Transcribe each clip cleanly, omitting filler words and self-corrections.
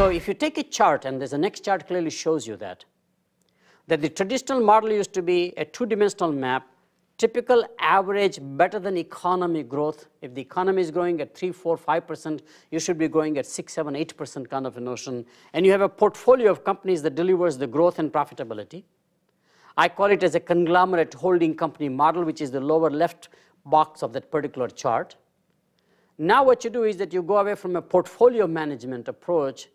So if you take a chart, and there's the next chart clearly shows you that the traditional model used to be a two-dimensional map, typical average better than economy growth. If the economy is growing at 3, 4, 5%, you should be growing at 6, 7, 8% kind of a notion. And you have a portfolio of companies that delivers the growth and profitability. I call it as a conglomerate holding company model, which is the lower left box of that particular chart. Now what you do is that you go away from a portfolio management approach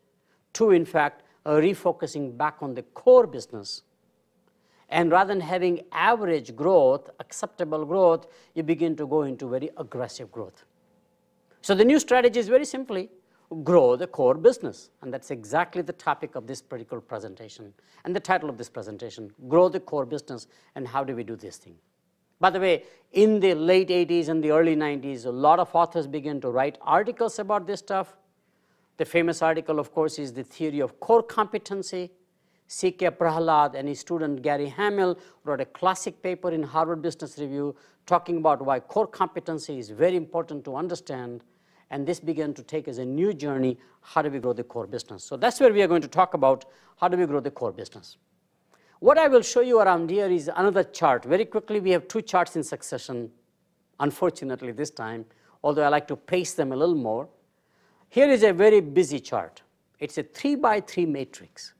to, in fact, refocusing back on the core business. And rather than having average growth, acceptable growth, you begin to go into very aggressive growth. So the new strategy is very simply grow the core business. And that's exactly the topic of this particular presentation and the title of this presentation, Grow the Core Business and How Do We Do This Thing. By the way, in the late 80s and the early 90s, a lot of authors began to write articles about this stuff. The famous article, of course, is The Theory of Core Competency. C.K. Prahalad and his student Gary Hamel wrote a classic paper in Harvard Business Review talking about why core competency is very important to understand. And this began to take as a new journey, how do we grow the core business? So that's where we are going to talk about how do we grow the core business. What I will show you around here is another chart. Very quickly, we have two charts in succession, unfortunately this time, although I like to pace them a little more. Here is a very busy chart. It's a 3-by-3 matrix.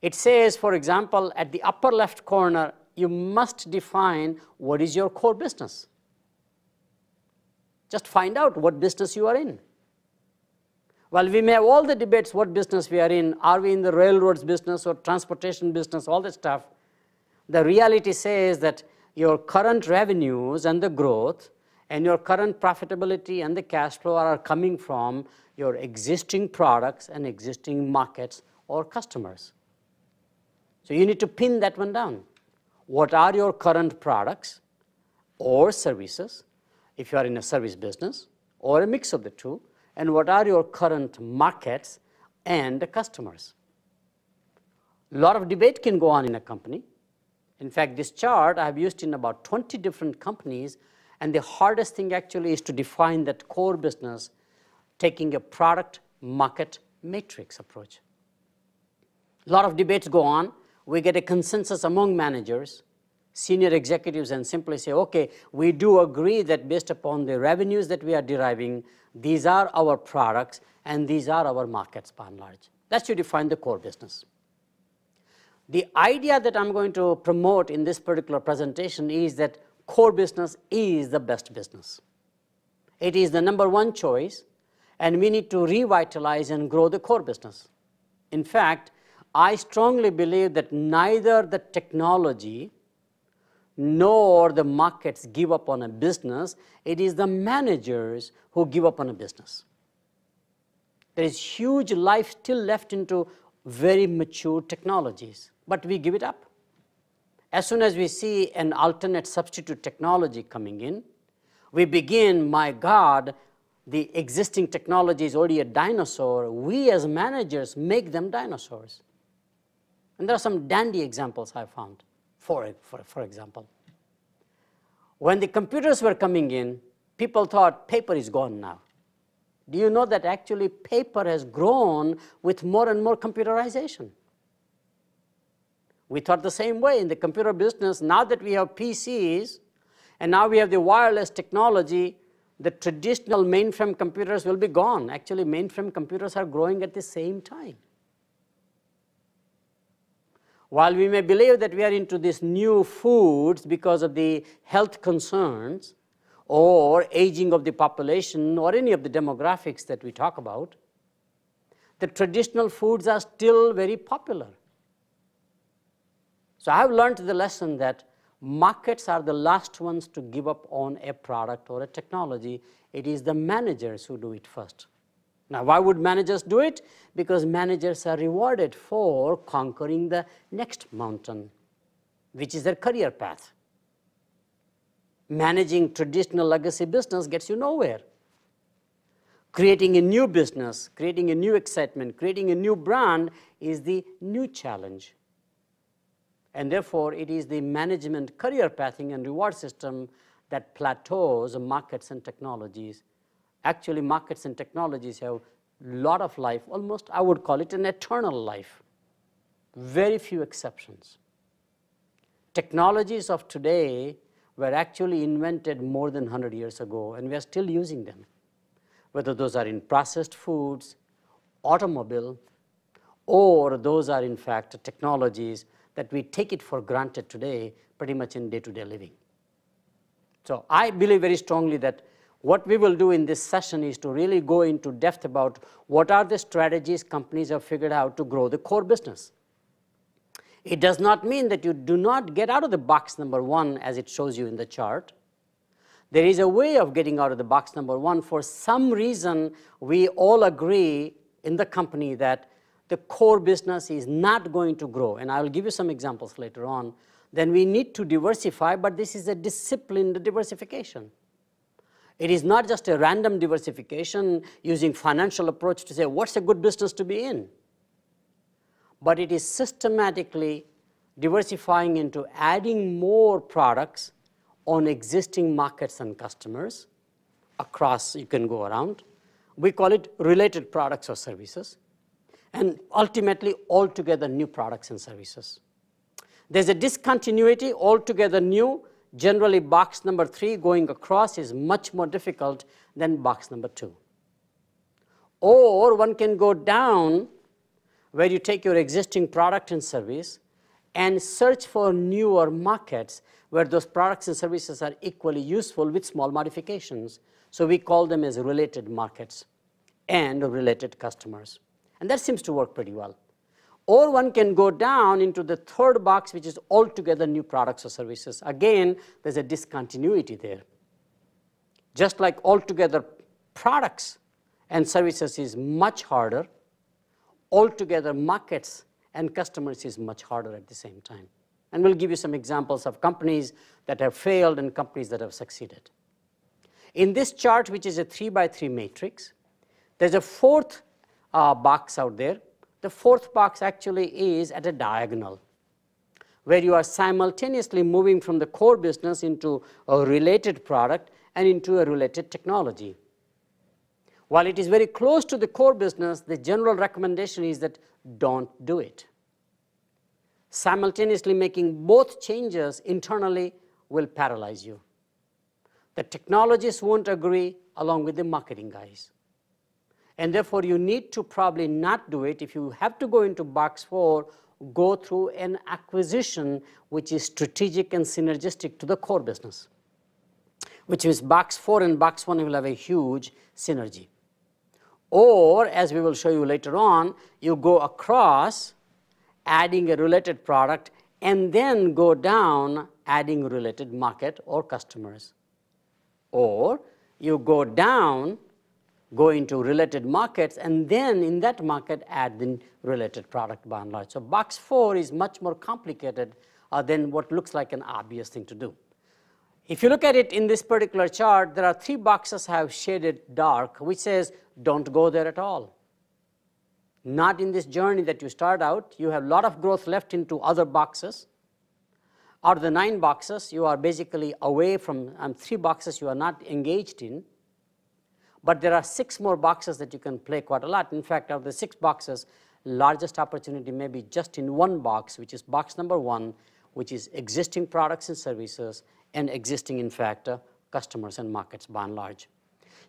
It says, for example, at the upper left corner, you must define what is your core business. Just find out what business you are in. Well, we may have all the debates what business we are in. Are we in the railroads business or transportation business, all that stuff. The reality says that your current revenues and the growth and your current profitability and the cash flow are coming from your existing products and existing markets or customers. So you need to pin that one down. What are your current products or services, if you are in a service business, or a mix of the two? And what are your current markets and the customers? A lot of debate can go on in a company. In fact, this chart I have used in about 20 different companies, and the hardest thing actually is to define that core business, taking a product market matrix approach. A lot of debates go on. We get a consensus among managers, senior executives, and simply say, okay, we do agree that based upon the revenues that we are deriving, these are our products and these are our markets by and large. That's to define the core business. The idea that I'm going to promote in this particular presentation is that core business is the best business. It is the #1 choice, and we need to revitalize and grow the core business. In fact, I strongly believe that neither the technology nor the markets give up on a business. It is the managers who give up on a business. There is huge life still left into very mature technologies, but we give it up. As soon as we see an alternate substitute technology coming in, we begin, my God, the existing technology is already a dinosaur. We as managers make them dinosaurs. And there are some dandy examples I found. For example, when the computers were coming in, people thought paper is gone now. Do you know that actually paper has grown with more and more computerization? We thought the same way in the computer business. Now that we have PCs and now we have the wireless technology, the traditional mainframe computers will be gone. Actually, mainframe computers are growing at the same time. While we may believe that we are into these new foods because of the health concerns or aging of the population or any of the demographics that we talk about, the traditional foods are still very popular. So I've learned the lesson that markets are the last ones to give up on a product or a technology. It is the managers who do it first. Now, why would managers do it? Because managers are rewarded for conquering the next mountain, which is their career path. Managing traditional legacy business gets you nowhere. Creating a new business, creating a new excitement, creating a new brand is the new challenge. And therefore, it is the management career pathing and reward system that plateaus markets and technologies. Actually, markets and technologies have lot of life, almost I would call it an eternal life. Very few exceptions. Technologies of today were actually invented more than 100 years ago, and we are still using them. Whether those are in processed foods, automobile, or those are in fact technologies that we take it for granted today, pretty much in day-to-day living. So I believe very strongly that what we will do in this session is to really go into depth about what are the strategies companies have figured out to grow the core business. It does not mean that you do not get out of the box number one as it shows you in the chart. There is a way of getting out of the box number one. For some reason, we all agree in the company that the core business is not going to grow, and I will give you some examples later on. Then we need to diversify, but this is a disciplined diversification. It is not just a random diversification using financial approach to say what's a good business to be in, but it is systematically diversifying into adding more products on existing markets and customers across, you can go around. We call it related products or services, and ultimately altogether new products and services. There's a discontinuity, altogether new. Generally, box number three going across is much more difficult than box number two. Or one can go down where you take your existing product and service and search for newer markets where those products and services are equally useful with small modifications. So we call them as related markets and related customers. And that seems to work pretty well. Or one can go down into the third box, which is altogether new products or services. Again, there's a discontinuity there. Just like altogether products and services is much harder, altogether markets and customers is much harder at the same time. And we'll give you some examples of companies that have failed and companies that have succeeded. In this chart, which is a 3x3 matrix, there's a fourth box out there. The fourth box actually is at a diagonal, where you are simultaneously moving from the core business into a related product and into a related technology. While it is very close to the core business, the general recommendation is that don't do it. Simultaneously making both changes internally will paralyze you. The technologists won't agree along with the marketing guys. And therefore, you need to probably not do it. If you have to go into box four, go through an acquisition which is strategic and synergistic to the core business, which means box four and box one will have a huge synergy. Or, as we will show you later on, you go across, adding a related product, and then go down, adding related market or customers. Or, you go down, go into related markets, and then in that market add the related product by and large. So box four is much more complicated than what looks like an obvious thing to do. If you look at it in this particular chart, there are three boxes I have shaded dark, which says don't go there at all. Not in this journey that you start out. You have a lot of growth left into other boxes. Out of the 9 boxes, you are basically away from 3 boxes you are not engaged in. But there are 6 more boxes that you can play quite a lot. In fact, out of the 6 boxes, largest opportunity may be just in one box, which is box number 1, which is existing products and services and existing, in fact, customers and markets by and large.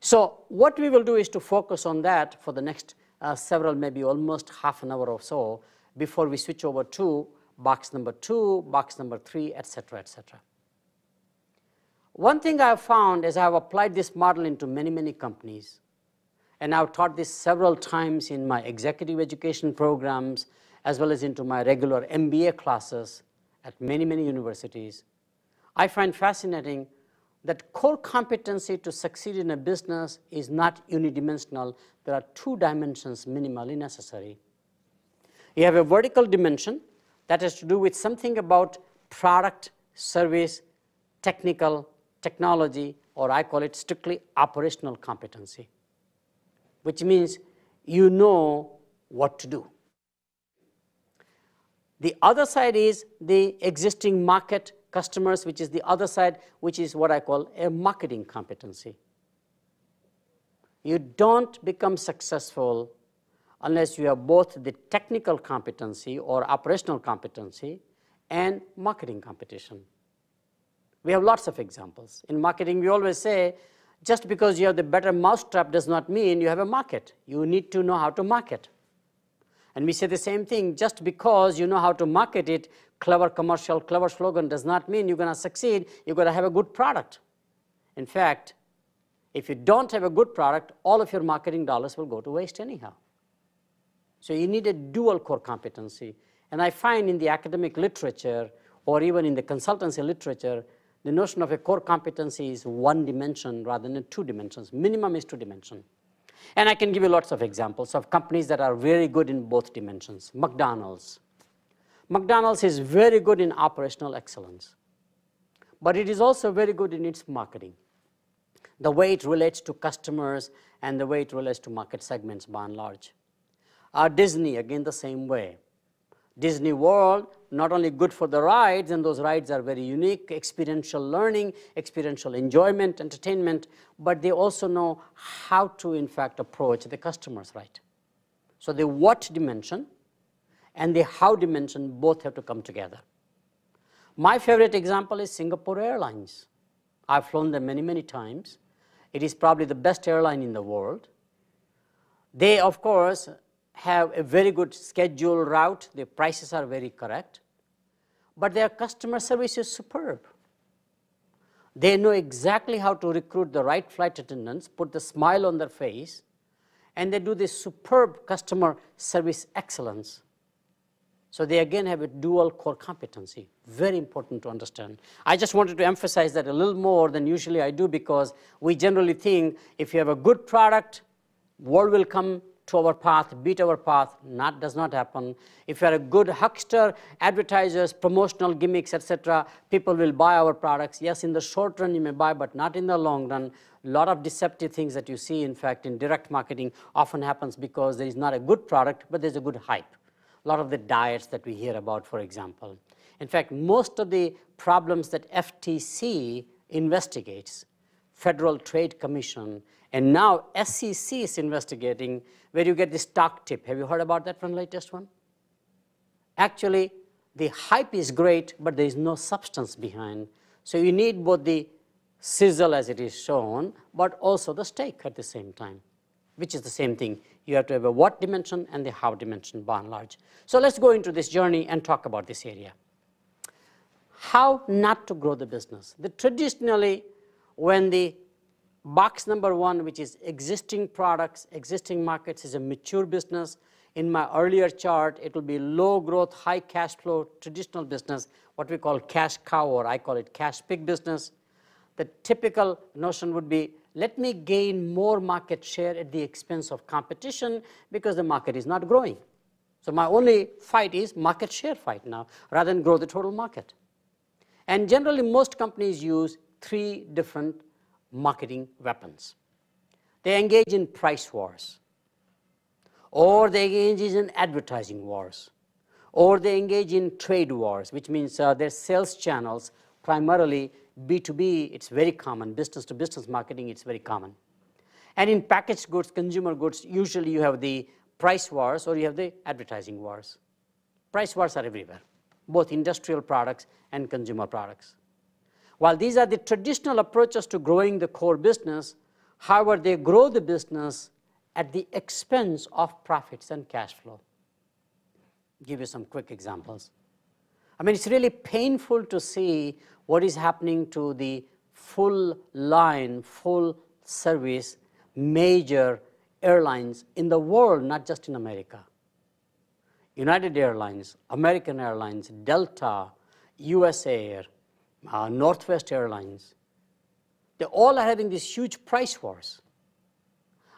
So what we will do is to focus on that for the next several, maybe almost half an hour or so, before we switch over to box number 2, box number 3, etc., etc. One thing I have found as I have applied this model into many, many companies, and I've taught this several times in my executive education programs, as well as into my regular MBA classes at many, many universities, I find fascinating that core competency to succeed in a business is not unidimensional. There are 2 dimensions minimally necessary. You have a vertical dimension that has to do with something about product, service, technical, technology, or I call it strictly operational competency, which means you know what to do. The other side is the existing market customers, which is the other side, which is what I call a marketing competency. You don't become successful unless you have both the technical competency or operational competency and marketing competition. We have lots of examples. In marketing, we always say, just because you have the better mousetrap does not mean you have a market. You need to know how to market. And we say the same thing, just because you know how to market it, clever commercial, clever slogan does not mean you're going to succeed. You've got to have a good product. In fact, if you don't have a good product, all of your marketing dollars will go to waste anyhow. So you need a dual core competency. And I find in the academic literature, or even in the consultancy literature, the notion of a core competency is one dimension rather than two dimensions. Minimum is two dimensions. And I can give you lots of examples of companies that are very good in both dimensions. McDonald's. McDonald's is very good in operational excellence, but it is also very good in its marketing. The way it relates to customers and the way it relates to market segments by and large. Disney, again the same way. Disney World, not only good for the rides, and those rides are very unique, experiential learning, experiential enjoyment, entertainment, but they also know how to, in fact, approach the customers, right? So the what dimension and the how dimension both have to come together. My favorite example is Singapore Airlines. I've flown them many, many times. It is probably the best airline in the world. They, of course, have a very good schedule route. The prices are very correct. But their customer service is superb. They know exactly how to recruit the right flight attendants, put the smile on their face, and they do this superb customer service excellence. So they again have a dual core competency. Very important to understand. I just wanted to emphasize that a little more than usually I do, because we generally think if you have a good product, world will come to our path, beat our path. Does not happen. If you are a good huckster, advertisers, promotional gimmicks, etc., people will buy our products. Yes, in the short run you may buy, but not in the long run. A lot of deceptive things that you see, in fact, in direct marketing often happens because there is not a good product, but there's a good hype. A lot of the diets that we hear about, for example. In fact, most of the problems that FTC investigates, Federal Trade Commission, and now SEC is investigating, where you get the stock tip. Have you heard about that one, latest one? Actually, the hype is great, but there is no substance behind. So you need both the sizzle as it is shown, but also the steak at the same time, which is the same thing. You have to have a what dimension and the how dimension by and large. So let's go into this journey and talk about this area. How not to grow the business. Traditionally, when the box number one, which is existing products, existing markets, is a mature business, in my earlier chart, it will be low growth, high cash flow, traditional business, what we call cash cow, or I call it cash pig business. The typical notion would be, let me gain more market share at the expense of competition because the market is not growing. So my only fight is market share fight now, rather than grow the total market. And generally, most companies use three different marketing weapons. They engage in price wars, or they engage in advertising wars, or they engage in trade wars, which means their sales channels, primarily B2B, it's very common. Business-to-business marketing, it's very common. And in packaged goods, consumer goods, usually you have the price wars or you have the advertising wars. Price wars are everywhere, both industrial products and consumer products. While these are the traditional approaches to growing the core business, however, they grow the business at the expense of profits and cash flow. I'll give you some quick examples. I mean, it's really painful to see what is happening to the full-line, full-service major airlines in the world, not just in America. United Airlines, American Airlines, Delta, USA Air, Northwest Airlines, they all are having these huge price wars.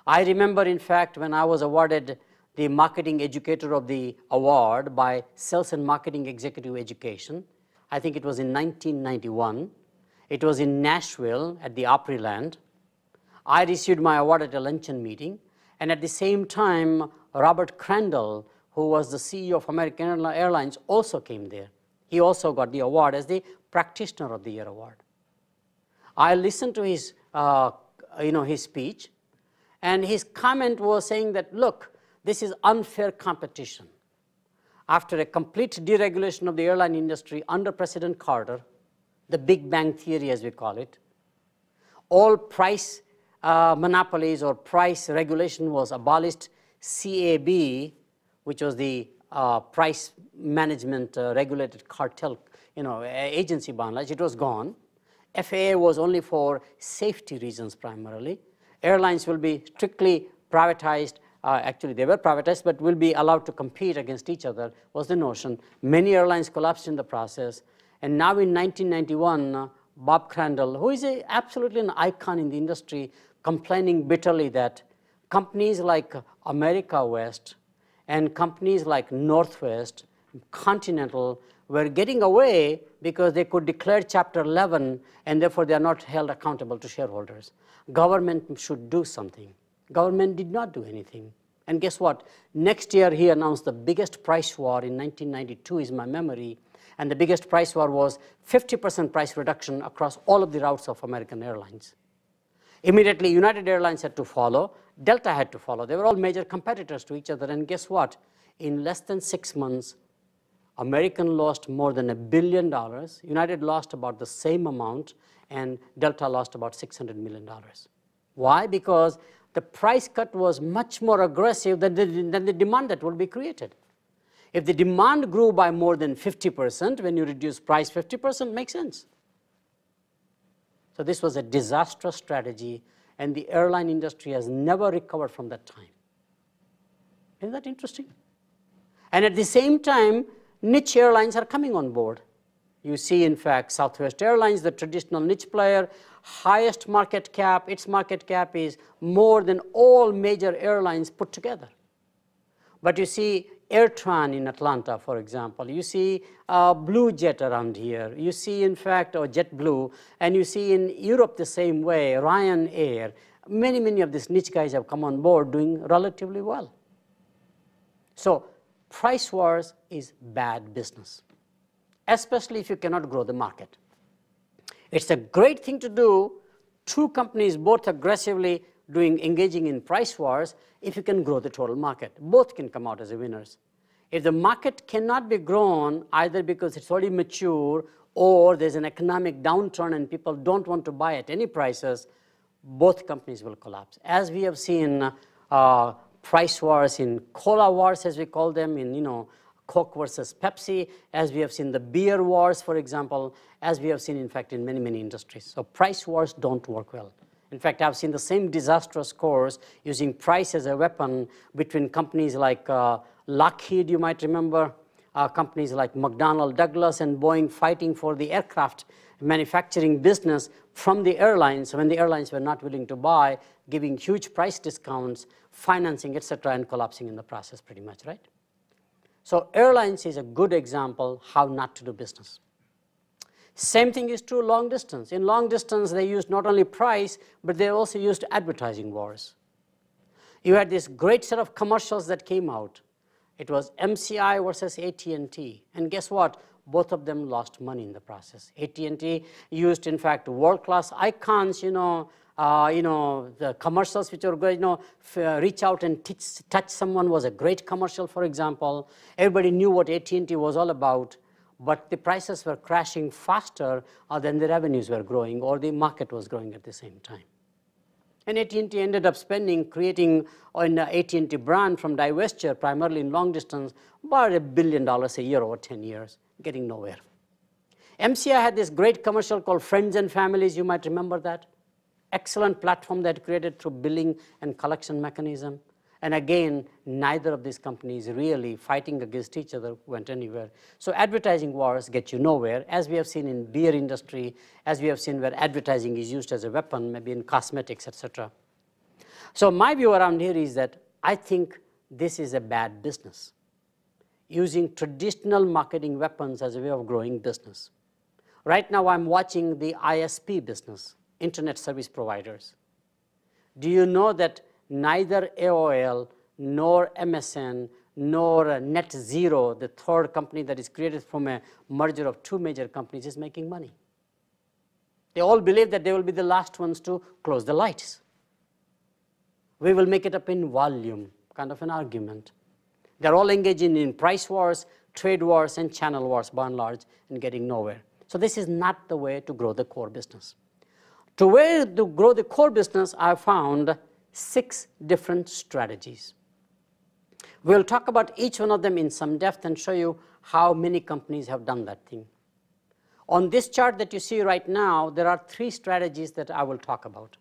I remember, in fact, when I was awarded the Marketing Educator of the Award by Sales and Marketing Executive Education, I think it was in 1991. It was in Nashville at the Opryland. I received my award at a luncheon meeting, and at the same time, Robert Crandall, who was the CEO of American Airlines, also came there. He also got the award as the Practitioner of the Year Award. I listened to his speech, And his comment was saying that, look, this is unfair competition. After a complete deregulation of the airline industry under President Carter, the Big Bang Theory, as we call it, all price monopolies or price regulation was abolished. CAB, which was the price management regulated cartel, agency by and large, it was gone. FAA was only for safety reasons primarily. Airlines will be strictly privatized. Actually, they were privatized, but will be allowed to compete against each other, was the notion. Many airlines collapsed in the process. And now in 1991, Bob Crandall, who is absolutely an icon in the industry, complaining bitterly that companies like America West and companies like Northwest, Continental, were getting away because they could declare Chapter 11, and therefore they are not held accountable to shareholders. Government should do something. Government did not do anything. And guess what? Next year, he announced the biggest price war in 1992, is my memory. And the biggest price war was 50% price reduction across all of the routes of American Airlines. Immediately, United Airlines had to follow. Delta had to follow. They were all major competitors to each other. And guess what? In less than 6 months, American lost more than $1 billion. United lost about the same amount. And Delta lost about $600 million. Why? Because the price cut was much more aggressive than the demand that would be created. If the demand grew by more than 50%, when you reduce price 50%, makes sense. So this was a disastrous strategy, and the airline industry has never recovered from that time. Isn't that interesting? And at the same time, niche airlines are coming on board. You see, in fact, Southwest Airlines, the traditional niche player, highest market cap. Its market cap is more than all major airlines put together. But you see AirTran in Atlanta, for example. You see Blue Jet around here. You see, in fact, or JetBlue. And you see in Europe the same way, Ryanair. Many, many of these niche guys have come on board doing relatively well. So price wars is bad business, especially if you cannot grow the market. It's a great thing to do, two companies both aggressively engaging in price wars, if you can grow the total market. Both can come out as winners. If the market cannot be grown, either because it's already mature or there's an economic downturn and people don't want to buy at any prices, both companies will collapse. As we have seen price wars in cola wars, as we call them, in Coke versus Pepsi, as we have seen the beer wars, for example, as we have seen, in fact, in many, many industries. So price wars don't work well. In fact, I've seen the same disastrous course using price as a weapon between companies like Lockheed, you might remember, companies like McDonnell Douglas and Boeing fighting for the aircraft manufacturing business from the airlines when the airlines were not willing to buy, giving huge price discounts, financing, etc., and collapsing in the process pretty much, right? So airlines is a good example how not to do business. Same thing is true long distance. In long distance, they used not only price, but they also used advertising wars. You had this great set of commercials that came out. It was MCI versus AT&T. And guess what? Both of them lost money in the process. AT&T used, in fact, world-class icons, the commercials which were good, reach out and touch someone was a great commercial, for example. Everybody knew what AT&T was all about, but the prices were crashing faster than the revenues were growing, or the market was growing at the same time. And AT&T ended up creating an AT&T brand from divestiture, primarily in long distance, about $1 billion a year over 10 years, getting nowhere. MCI had this great commercial called Friends and Families, you might remember that. Excellent platform that created through billing and collection mechanism. And again, neither of these companies really fighting against each other went anywhere. So advertising wars get you nowhere, as we have seen in beer industry, as we have seen where advertising is used as a weapon, maybe in cosmetics, etc. So my view around here is that I think this is a bad business, using traditional marketing weapons as a way of growing business. Right now, I'm watching the ISP business. Internet service providers. Do you know that neither AOL, nor MSN, nor Net Zero, the third company that is created from a merger of two major companies, is making money? They all believe that they will be the last ones to close the lights. we will make it up in volume, kind of an argument. They're all engaging in price wars, trade wars, and channel wars, by and large, and getting nowhere. So this is not the way to grow the core business. To grow the core business, I found 6 different strategies. We'll talk about each one of them in some depth and show you how many companies have done that thing. On this chart that you see right now, there are 3 strategies that I will talk about.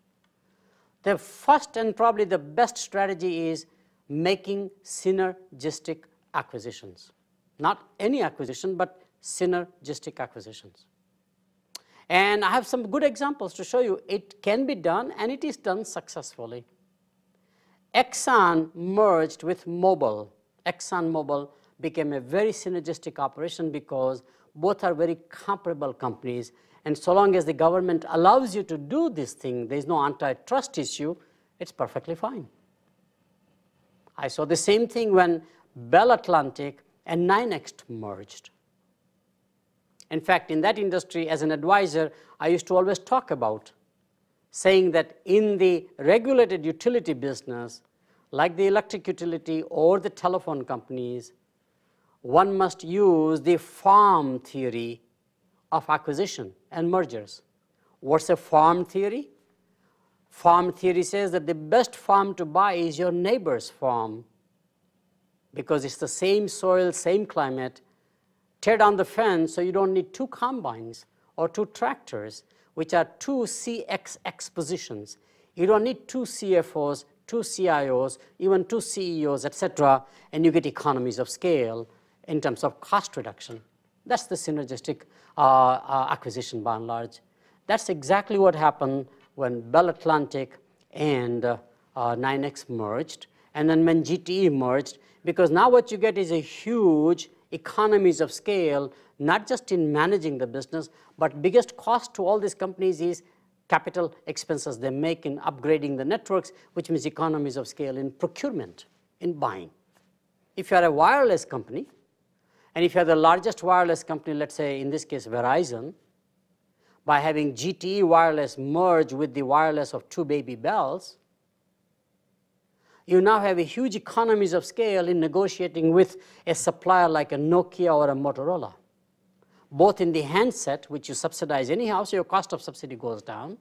The first and probably the best strategy is making synergistic acquisitions. Not any acquisition, but synergistic acquisitions. And I have some good examples to show you. It can be done, and it is done successfully. Exxon merged with Mobil. ExxonMobil became a very synergistic operation because both are very comparable companies. And so long as the government allows you to do this thing, there is no antitrust issue, it's perfectly fine. I saw the same thing when Bell Atlantic and 9X merged. In fact, in that industry, as an advisor, I used to always talk about saying that in the regulated utility business, like the electric utility or the telephone companies, one must use the farm theory of acquisition and mergers. What's a farm theory? Farm theory says that the best farm to buy is your neighbor's farm because it's the same soil, same climate. Tear down the fence so you don't need 2 combines or 2 tractors, which are 2 CXX positions. You don't need 2 CFOs, 2 CIOs, even 2 CEOs, etc., and you get economies of scale in terms of cost reduction. That's the synergistic acquisition by and large. That's exactly what happened when Bell Atlantic and 9X merged, and then when GTE merged, because now what you get is a huge economies of scale, not just in managing the business, but biggest cost to all these companies is capital expenses they make in upgrading the networks, which means economies of scale in procurement, in buying. If you are a wireless company, and if you are the largest wireless company, let's say in this case Verizon, by having GTE wireless merge with the wireless of 2 baby Bells, you now have a huge economies of scale in negotiating with a supplier like a Nokia or a Motorola, both in the handset, which you subsidize anyhow, so your cost of subsidy goes down,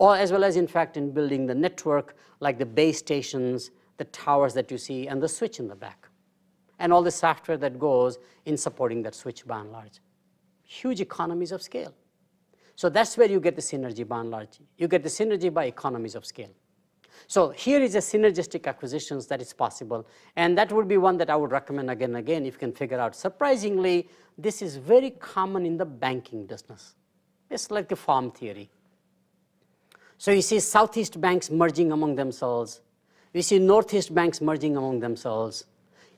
or as well as, in fact, in building the network, like the base stations, the towers that you see, and the switch in the back, and all the software that goes in supporting that switch by and large. Huge economies of scale. So that's where you get the synergy by and large. You get the synergy by economies of scale. So here is a synergistic acquisitions that is possible, and that would be one that I would recommend again and again if you can figure out. Surprisingly, this is very common in the banking business. It's like the farm theory. So you see Southeast banks merging among themselves. You see Northeast banks merging among themselves.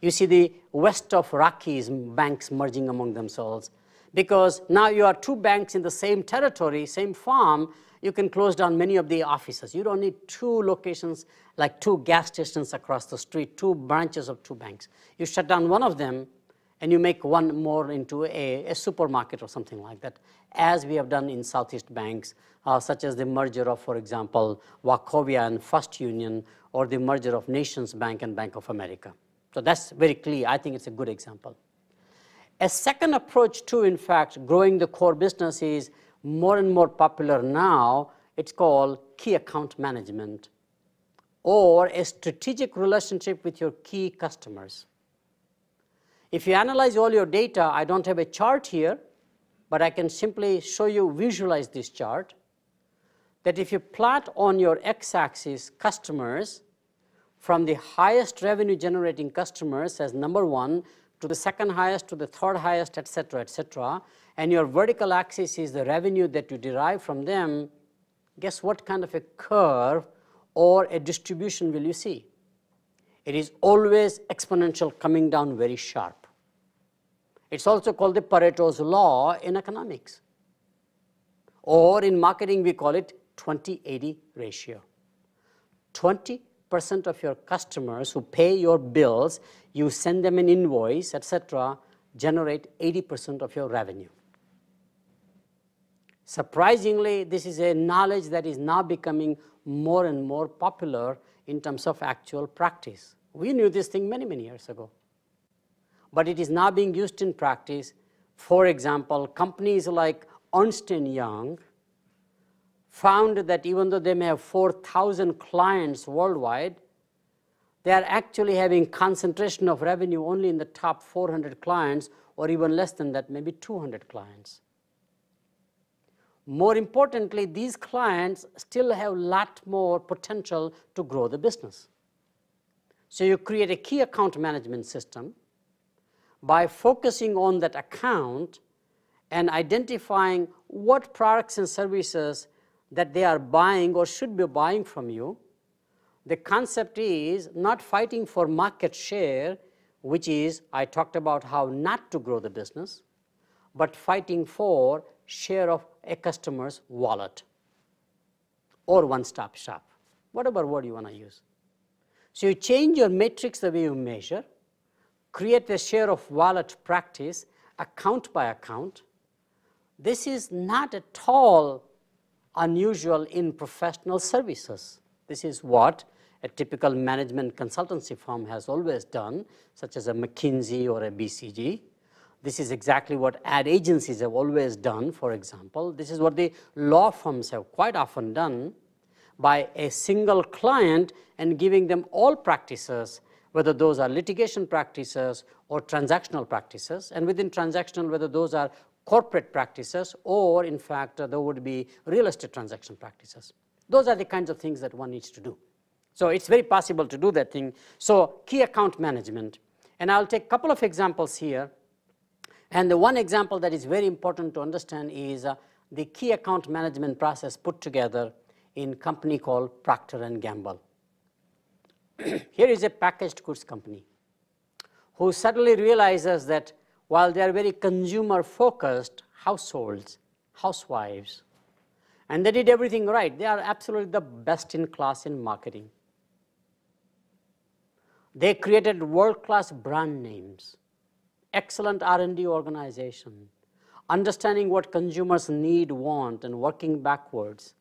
You see the west of Rockies banks merging among themselves. Because now you are 2 banks in the same territory, same farm, you can close down many of the offices. You don't need 2 locations, like 2 gas stations across the street, 2 branches of 2 banks. You shut down one of them, and you make one more into a supermarket or something like that, as we have done in Southeast banks, such as the merger of, for example, Wachovia and First Union, or the merger of Nations Bank and Bank of America. So that's very clear. I think it's a good example. A second approach to, in fact, growing the core business is more and more popular now. It's called key account management or a strategic relationship with your key customers. If you analyze all your data, I don't have a chart here, but I can simply show you, visualize this chart, that if you plot on your x-axis customers from the highest revenue generating customers as number 1, to the second highest, to the third highest, et cetera, and your vertical axis is the revenue that you derive from them, guess what kind of a curve or a distribution will you see? It is always exponential, coming down very sharp. It's also called the Pareto's law in economics. Or in marketing, we call it 20-80 ratio. 20% of your customers who pay your bills, you send them an invoice, etc., generate 80% of your revenue. Surprisingly, this is a knowledge that is now becoming more and more popular in terms of actual practice. We knew this thing many, many years ago. But it is now being used in practice. For example, companies like Ernst & Young found that even though they may have 4,000 clients worldwide, they are actually having concentration of revenue only in the top 400 clients, or even less than that, maybe 200 clients. More importantly, these clients still have a lot more potential to grow the business. So you create a key account management system by focusing on that account and identifying what products and services that they are buying or should be buying from you. The concept is not fighting for market share, which is, I talked about how not to grow the business, but fighting for share of a customer's wallet or one-stop shop, whatever word you want to use. So you change your metrics the way you measure, create a share of wallet practice, account by account. This is not at all unusual in professional services. This is what a typical management consultancy firm has always done, such as a McKinsey or a BCG. This is exactly what ad agencies have always done, for example. This is what the law firms have quite often done, by a single client and giving them all practices, whether those are litigation practices or transactional practices, and within transactional, whether those are corporate practices or, in fact, there would be real estate transaction practices. Those are the kinds of things that one needs to do. So it's very possible to do that thing. So key account management. And I'll take a couple of examples here. And the one example that is very important to understand is the key account management process put together in a company called Procter & Gamble. Here is a packaged goods company who suddenly realizes that while they are very consumer-focused households, housewives, and they did everything right, they are absolutely the best in class in marketing. They created world-class brand names, excellent R&D organization, understanding what consumers need, want, and working backwards,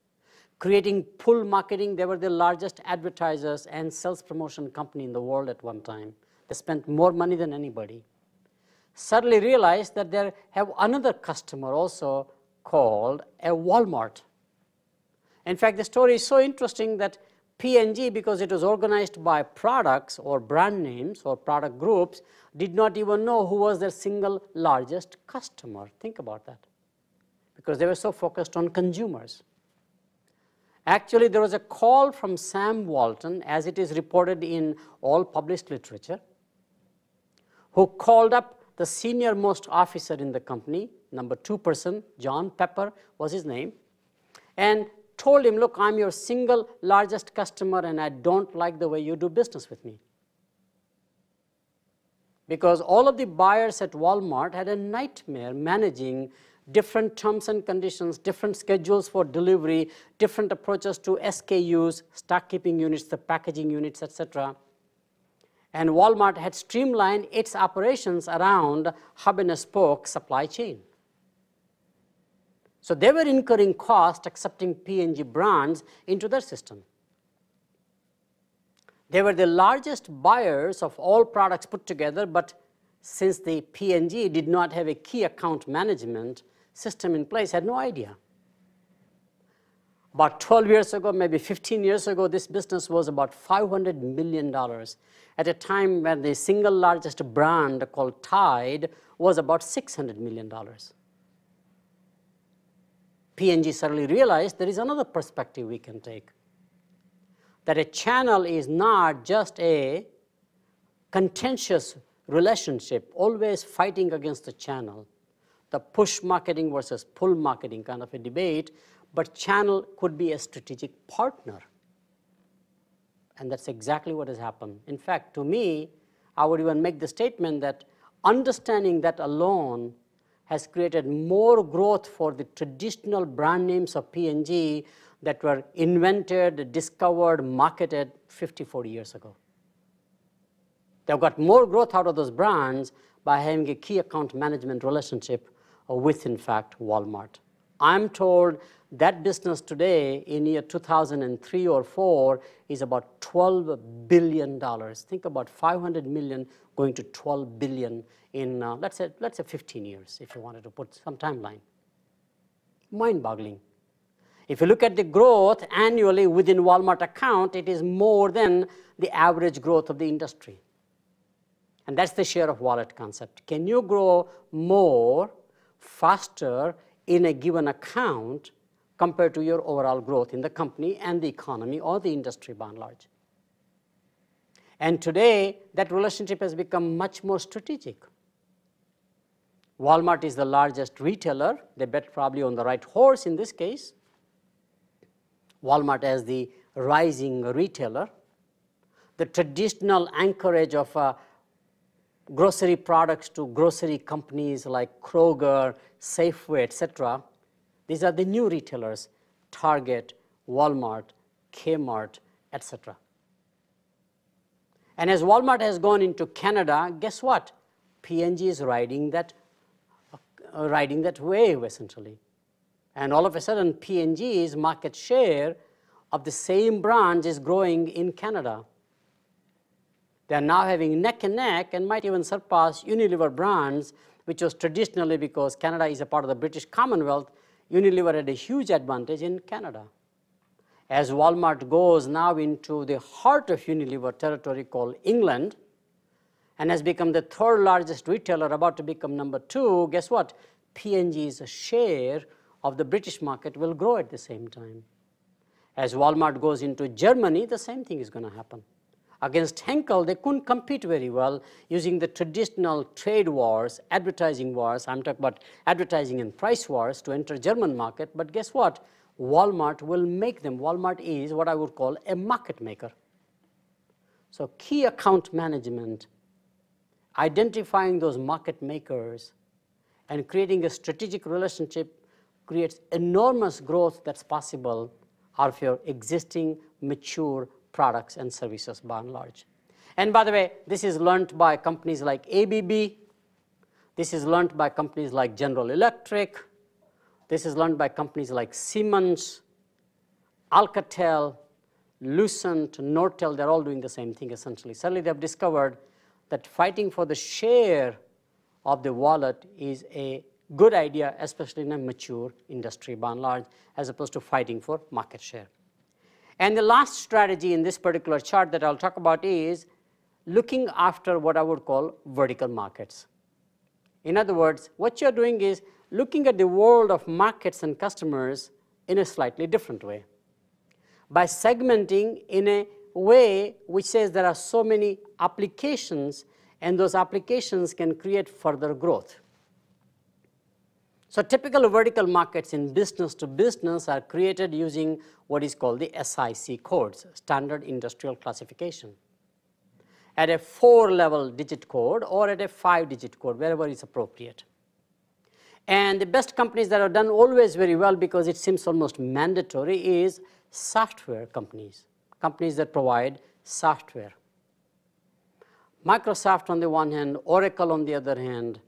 creating pull marketing. They were the largest advertisers and sales promotion company in the world at one time. They spent more money than anybody. Suddenly realized that they have another customer also called a Walmart. In fact, the story is so interesting that P&G, because it was organized by products or brand names or product groups, did not even know who was their single largest customer. Think about that, because they were so focused on consumers. Actually, there was a call from Sam Walton, as it is reported in all published literature, who called up the senior-most officer in the company, number 2 person, John Pepper was his name, and told him, look, I'm your single largest customer and I don't like the way you do business with me. Because all of the buyers at Walmart had a nightmare managing different terms and conditions, different schedules for delivery, different approaches to SKUs, stock keeping units, the packaging units, etc. And Walmart had streamlined its operations around hub and spoke supply chain. So they were incurring cost accepting P&G brands into their system. They were the largest buyers of all products put together, but since the P&G did not have a key account management system in place, had no idea. About 12 years ago, maybe 15 years ago, this business was about $500 million at a time when the single largest brand called Tide was about $600 million. P&G suddenly realized there is another perspective we can take, that a channel is not just a contentious relationship, always fighting against the channel, the push marketing versus pull marketing kind of a debate, but channel could be a strategic partner. And that's exactly what has happened. In fact, to me, I would even make the statement that understanding that alone has created more growth for the traditional brand names of P&G that were invented, discovered, marketed 50, 40 years ago. They've got more growth out of those brands by having a key account management relationship with, in fact, Walmart. I'm told that business today in year 2003 or 4 is about $12 billion. Think about $500 million going to $12 billion in, let's say 15 years, if you wanted to put some timeline. Mind-boggling. If you look at the growth annually within Walmart account, it is more than the average growth of the industry. And that's the share of wallet concept. Can you grow more, faster in a given account compared to your overall growth in the company and the economy or the industry by and large? And today, that relationship has become much more strategic. Walmart is the largest retailer. They bet probably on the right horse in this case. Walmart as the rising retailer. The traditional anchorage of grocery products to grocery companies like Kroger, Safeway, etc. These are the new retailers, Target, Walmart, Kmart, etc. And as Walmart has gone into Canada, guess what? P&G is riding that wave, essentially. And all of a sudden, P&G's market share of the same brands is growing in Canada. They are now having neck and neck and might even surpass Unilever brands, which was traditionally, because Canada is a part of the British Commonwealth, Unilever had a huge advantage in Canada. As Walmart goes now into the heart of Unilever territory called England, and has become the third largest retailer, about to become number 2, guess what? P&G's share of the British market will grow at the same time. As Walmart goes into Germany, the same thing is going to happen. Against Henkel, they couldn't compete very well using the traditional trade wars, advertising wars. I'm talking about advertising and price wars to enter German market. But guess what? Walmart will make them. Walmart is what I would call a market maker. So key account management, identifying those market makers and creating a strategic relationship creates enormous growth that's possible out of your existing mature products and services by and large. And by the way, this is learnt by companies like ABB. This is learnt by companies like General Electric. This is learnt by companies like Siemens, Alcatel, Lucent, Nortel. They're all doing the same thing, essentially. Suddenly, they've discovered that fighting for the share of the wallet is a good idea, especially in a mature industry by and large, as opposed to fighting for market share. And the last strategy in this particular chart that I'll talk about is looking after what I would call vertical markets. In other words, what you're doing is looking at the world of markets and customers in a slightly different way, by segmenting in a way which says there are so many applications, and those applications can create further growth. So typical vertical markets in business to business are created using what is called the SIC codes, Standard Industrial Classification, at a 4-level digit code or at a 5-digit code, wherever is appropriate. And the best companies that are done always very well, because it seems almost mandatory, is software companies, companies that provide software. Microsoft on the one hand, Oracle on the other hand,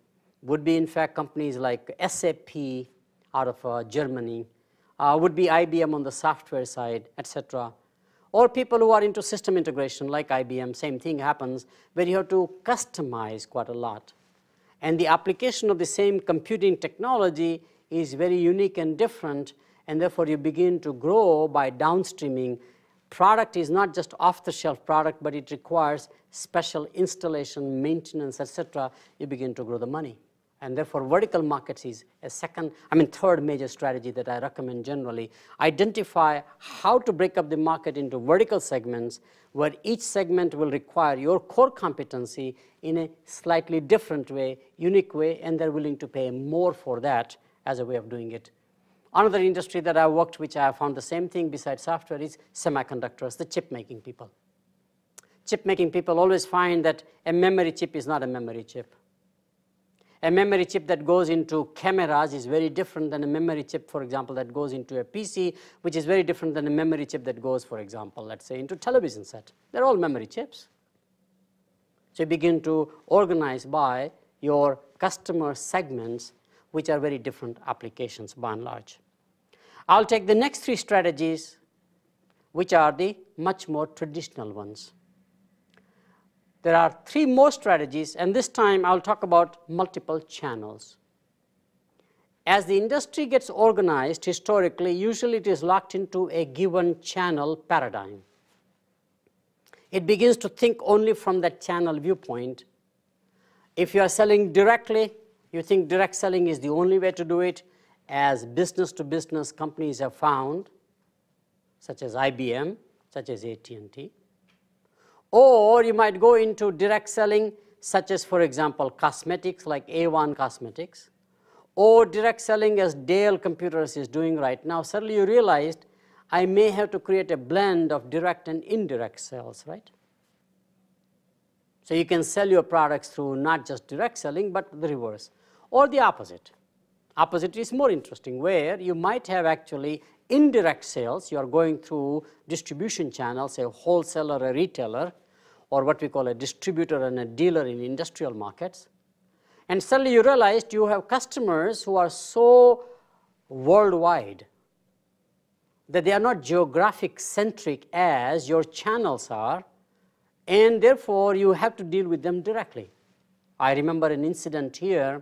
would be in fact companies like SAP out of Germany, would be IBM on the software side, etc. Or people who are into system integration like IBM, same thing happens, where you have to customize quite a lot. And the application of the same computing technology is very unique and different, and therefore you begin to grow by downstreaming. Product is not just off-the-shelf product, but it requires special installation, maintenance, etc. You begin to grow the money. And therefore, vertical markets is a third major strategy that I recommend generally. Identify how to break up the market into vertical segments, where each segment will require your core competency in a slightly different way, unique way, and they're willing to pay more for that as a way of doing it. Another industry that I worked, which I found the same thing besides software, is semiconductors, the chip-making people. Chip-making people always find that a memory chip is not a memory chip. A memory chip that goes into cameras is very different than a memory chip, for example, that goes into a PC, which is very different than a memory chip that goes, for example, let's say, into television set. They're all memory chips. So you begin to organize by your customer segments which are very different applications by and large. I'll take the next three strategies, which are the much more traditional ones. There are three more strategies, and this time I'll talk about multiple channels. As the industry gets organized historically, usually it is locked into a given channel paradigm. It begins to think only from that channel viewpoint. If you are selling directly, you think direct selling is the only way to do it, as business-to-business companies have found, such as IBM, such as AT&T. Or you might go into direct selling, such as, for example, cosmetics, like A1 Cosmetics, or direct selling as Dell Computers is doing right now. Suddenly you realized, I may have to create a blend of direct and indirect sales, right? So you can sell your products through not just direct selling, but the reverse, or the opposite. Opposite is more interesting, where you might have actually indirect sales. You are going through distribution channels, a wholesaler, a retailer, or what we call a distributor and a dealer in industrial markets. And suddenly you realized you have customers who are so worldwide that they are not geographic-centric as your channels are, and therefore you have to deal with them directly. I remember an incident here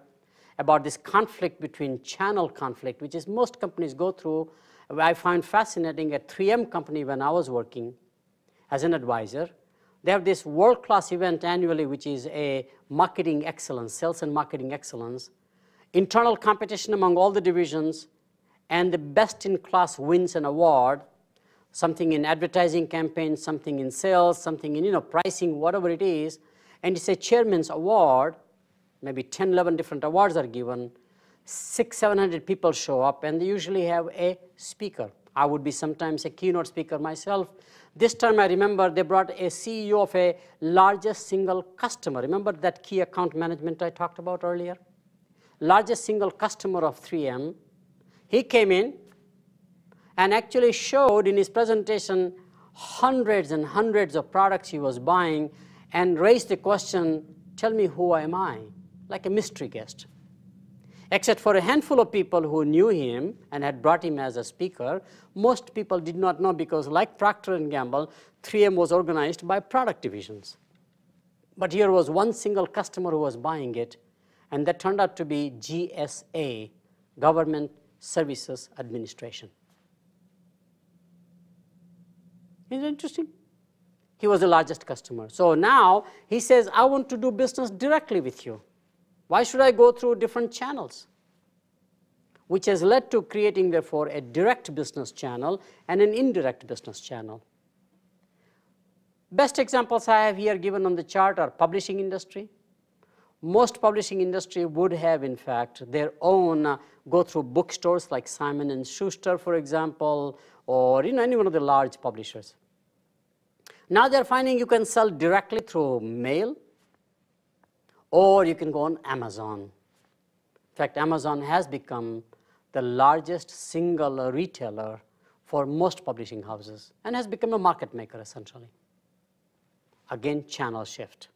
about this conflict between channel conflict, which is most companies go through. I find fascinating, a 3M company when I was working as an advisor, they have this world-class event annually, which is a marketing excellence, sales and marketing excellence, internal competition among all the divisions, and the best-in-class wins an award, something in advertising campaigns, something in sales, something in pricing, whatever it is, and it's a chairman's award. Maybe 10, 11 different awards are given, 600, 700 people show up, and they usually have a speaker. I would be sometimes a keynote speaker myself. This time I remember they brought a CEO of a largest single customer. Remember that key account management I talked about earlier? Largest single customer of 3M. He came in and actually showed in his presentation hundreds and hundreds of products he was buying and raised the question, tell me who am I, like a mystery guest. Except for a handful of people who knew him and had brought him as a speaker, most people did not know because, like Procter & Gamble, 3M was organized by product divisions. But here was one single customer who was buying it, and that turned out to be GSA, Government Services Administration. Isn't it interesting? He was the largest customer. So now he says, I want to do business directly with you. Why should I go through different channels? Which has led to creating, therefore, a direct business channel and an indirect business channel. Best examples I have here given on the chart are publishing industry. Most publishing industry would have, in fact, their own go through bookstores like Simon & Schuster, for example, or any one of the large publishers. Now they're finding you can sell directly through mail, or you can go on Amazon. In fact, Amazon has become the largest single retailer for most publishing houses and has become a market maker, essentially. Again, channel shift.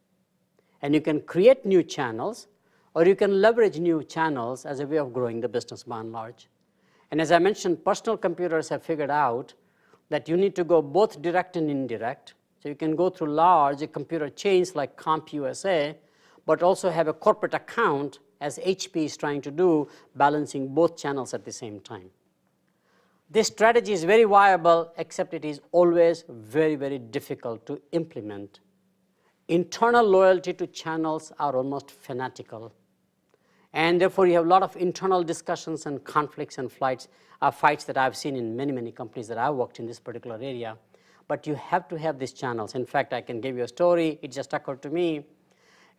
And you can create new channels, or you can leverage new channels as a way of growing the business by and large. And as I mentioned, personal computers have figured out that you need to go both direct and indirect. So you can go through large computer chains like CompUSA, but also have a corporate account, as HP is trying to do, balancing both channels at the same time. This strategy is very viable, except it is always very, very difficult to implement. Internal loyalty to channels are almost fanatical. And therefore, you have a lot of internal discussions and conflicts and fights that I've seen in many, many companies that I've worked in this particular area. But you have to have these channels. In fact, I can give you a story. It just occurred to me.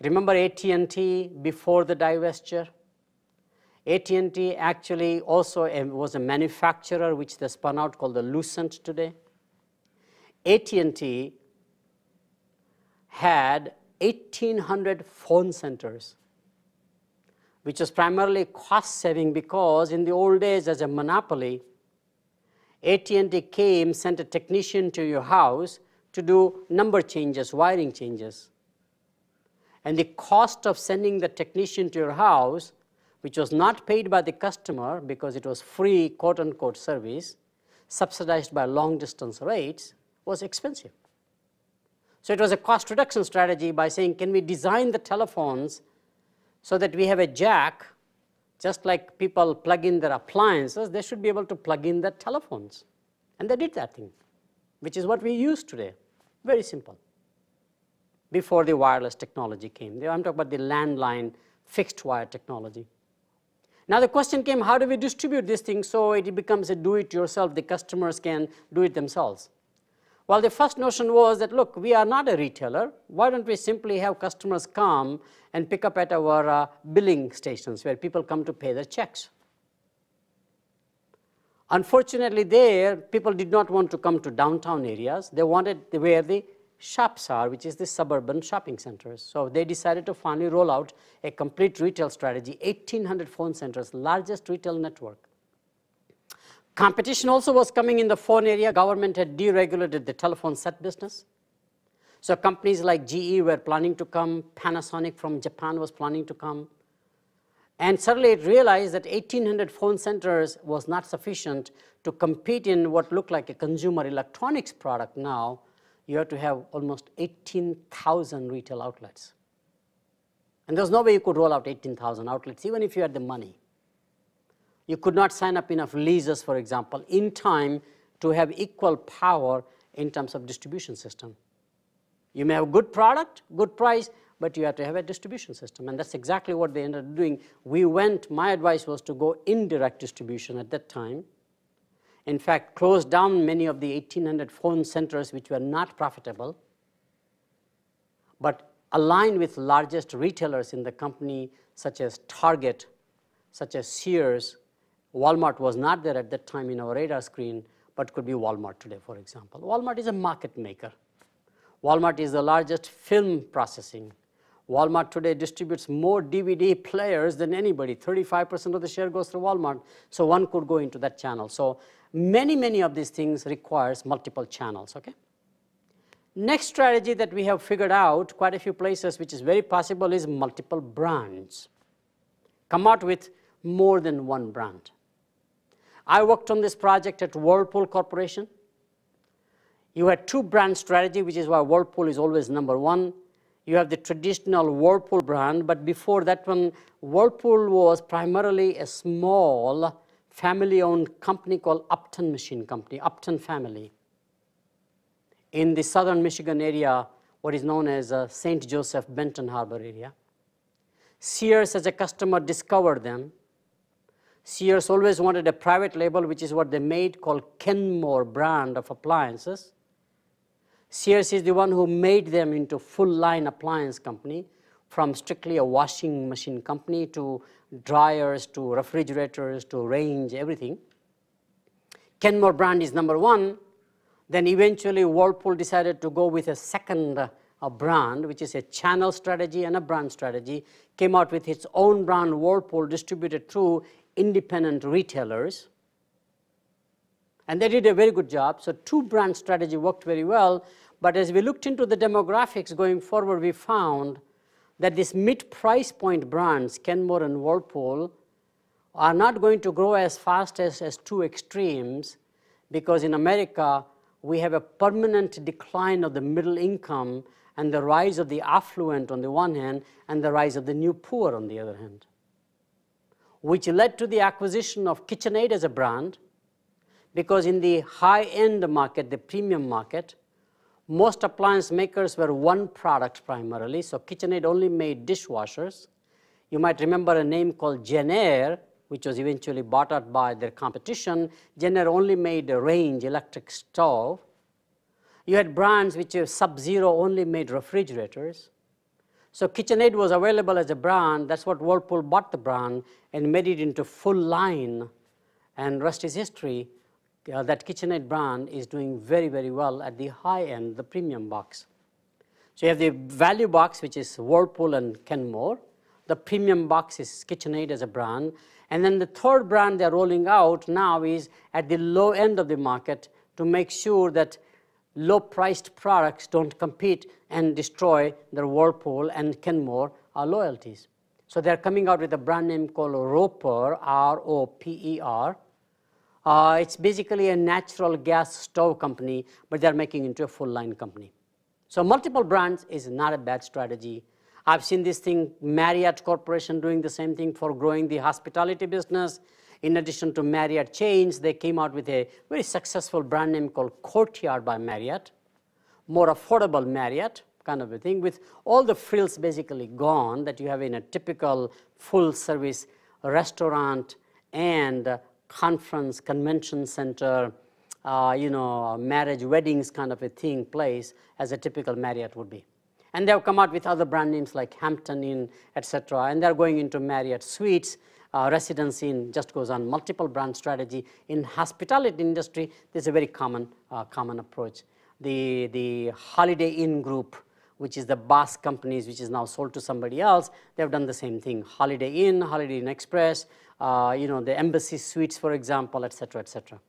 Remember AT&T before the divestiture? AT&T actually also was a manufacturer, which they spun out, called the Lucent today. AT&T had 1,800 phone centers, which was primarily cost-saving because in the old days, as a monopoly, AT&T sent a technician to your house to do number changes, wiring changes. And the cost of sending the technician to your house which was not paid by the customer because it was free, quote-unquote, service, subsidized by long-distance rates, was expensive. So it was a cost reduction strategy by saying, can we design the telephones so that we have a jack, just like people plug in their appliances, they should be able to plug in their telephones. And they did that thing, which is what we use today. Very simple. Before the wireless technology came. I'm talking about the landline fixed wire technology. Now the question came, how do we distribute this thing so it becomes a do-it-yourself, the customers can do it themselves? Well, the first notion was that, look, we are not a retailer. Why don't we simply have customers come and pick up at our billing stations where people come to pay their checks? Unfortunately, there, people did not want to come to downtown areas. They wanted where the shops are, which is the suburban shopping centers. So they decided to finally roll out a complete retail strategy, 1,800 phone centers, largest retail network. Competition also was coming in the phone area. Government had deregulated the telephone set business. So companies like GE were planning to come. Panasonic from Japan was planning to come. And suddenly it realized that 1,800 phone centers was not sufficient to compete in what looked like a consumer electronics product now. You have to have almost 18,000 retail outlets. And there's no way you could roll out 18,000 outlets, even if you had the money. You could not sign up enough leases, for example, in time to have equal power in terms of distribution system. You may have good product, good price, but you have to have a distribution system. And that's exactly what they ended up doing. My advice was to go indirect distribution at that time. In fact, closed down many of the 1,800 phone centers which were not profitable, but aligned with largest retailers in the company, such as Target, such as Sears. Walmart was not there at that time in our radar screen, but could be Walmart today, for example. Walmart is a market maker. Walmart is the largest film processing. Walmart today distributes more DVD players than anybody. 35% of the share goes through Walmart, so one could go into that channel. So many, many of these things requires multiple channels, okay? Next strategy that we have figured out, quite a few places, which is very possible, is multiple brands. Come out with more than one brand. I worked on this project at Whirlpool Corporation. You had two brand strategy, which is why Whirlpool is always number one. You have the traditional Whirlpool brand, but before that one, Whirlpool was primarily a small family-owned company called Upton Machine Company, Upton family, in the southern Michigan area, what is known as St. Joseph, Benton Harbor area. Sears as a customer discovered them. Sears always wanted a private label, which is what they made, called Kenmore brand of appliances. Sears is the one who made them into full-line appliance company, from strictly a washing machine company to dryers, to refrigerators, to range, everything. Kenmore brand is number one. Then eventually Whirlpool decided to go with a second brand, which is a channel strategy and a brand strategy, came out with its own brand, Whirlpool, distributed through independent retailers. And they did a very good job. So two brand strategy worked very well. But as we looked into the demographics going forward, we found that these mid-price point brands, Kenmore and Whirlpool, are not going to grow as fast as two extremes, because in America, we have a permanent decline of the middle income and the rise of the affluent on the one hand and the rise of the new poor on the other hand, which led to the acquisition of KitchenAid as a brand. Because in the high-end market, the premium market, most appliance makers were one product primarily. So KitchenAid only made dishwashers. You might remember a name called Jenner, which was eventually bought out by their competition. Jenner only made a range electric stove. You had brands which Sub-Zero only made refrigerators. So KitchenAid was available as a brand. That's what Whirlpool bought the brand and made it into full line. And rest is history. That KitchenAid brand is doing very, very well at the high end, the premium box. So you have the value box, which is Whirlpool and Kenmore. The premium box is KitchenAid as a brand. And then the third brand they're rolling out now is at the low end of the market to make sure that low-priced products don't compete and destroy their Whirlpool and Kenmore loyalties. So they're coming out with a brand name called Roper, R-O-P-E-R. It's basically a natural gas stove company, but they're making it into a full-line company. So multiple brands is not a bad strategy. I've seen this thing, Marriott Corporation doing the same thing for growing the hospitality business. In addition to Marriott chains, they came out with a very successful brand name called Courtyard by Marriott, more affordable Marriott kind of a thing, with all the frills basically gone that you have in a typical full-service restaurant and conference, convention center, you know, marriage, weddings kind of a thing place as a typical Marriott would be. And they've come out with other brand names like Hampton Inn, etc. And they're going into Marriott Suites, Residence Inn, just goes on. Multiple brand strategy. In hospitality industry, this is a very common, approach. The Holiday Inn group, which is the Basque companies, which is now sold to somebody else, they've done the same thing. Holiday Inn Express, you know, the Embassy Suites, for example, etc., etc.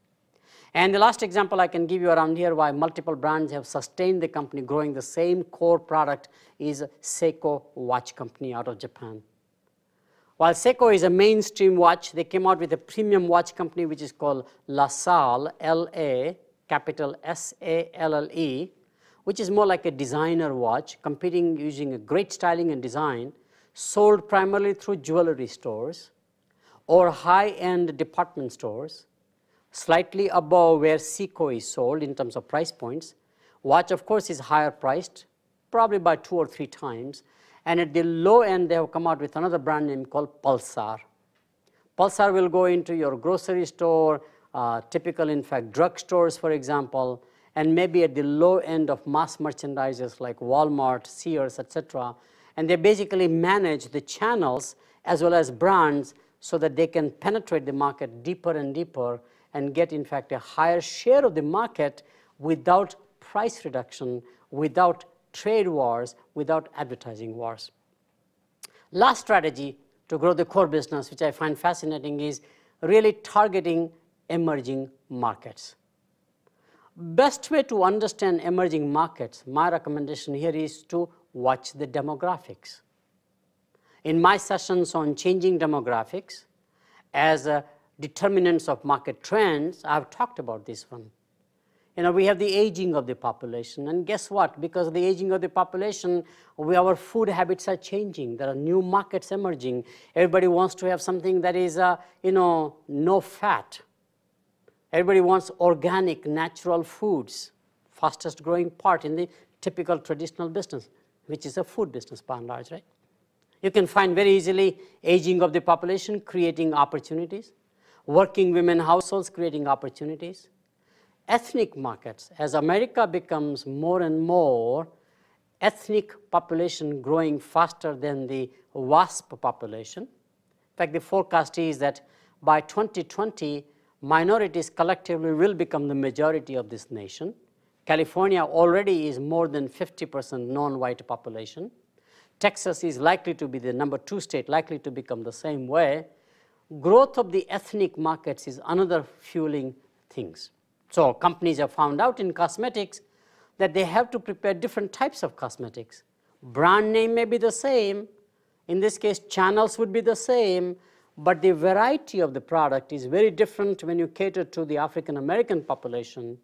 And the last example I can give you around here why multiple brands have sustained the company growing the same core product is Seiko Watch Company out of Japan. While Seiko is a mainstream watch, they came out with a premium watch company which is called LaSalle, L-A, capital S-A-L-L-E, which is more like a designer watch, competing using a great styling and design, sold primarily through jewelry stores or high-end department stores, slightly above where Seiko is sold in terms of price points. Watch, of course, is higher priced, probably by 2 or 3 times. And at the low end, they have come out with another brand name called Pulsar. Pulsar will go into your grocery store, typical, in fact, drug stores, for example, and maybe at the low end of mass merchandisers like Walmart, Sears, etc. And they basically manage the channels as well as brands so that they can penetrate the market deeper and deeper and get, in fact, a higher share of the market without price reduction, without trade wars, without advertising wars. Last strategy to grow the core business, which I find fascinating, is really targeting emerging markets. Best way to understand emerging markets, my recommendation here is to watch the demographics. In my sessions on changing demographics as a determinants of market trends, I've talked about this one. You know, we have the aging of the population, and guess what? Because of the aging of the population, our food habits are changing. There are new markets emerging. Everybody wants to have something that is, you know, no fat. Everybody wants organic, natural foods, fastest growing part in the typical traditional business, which is a food business by and large, right? You can find very easily aging of the population creating opportunities. Working women households creating opportunities. Ethnic markets, as America becomes more and more ethnic population growing faster than the WASP population. In fact, the forecast is that by 2020, minorities collectively will become the majority of this nation. California already is more than 50% non-white population. Texas is likely to be the number 2 state, likely to become the same way. Growth of the ethnic markets is another fueling things. So companies have found out in cosmetics that they have to prepare different types of cosmetics. Brand name may be the same. In this case, channels would be the same, but the variety of the product is very different when you cater to the African American population,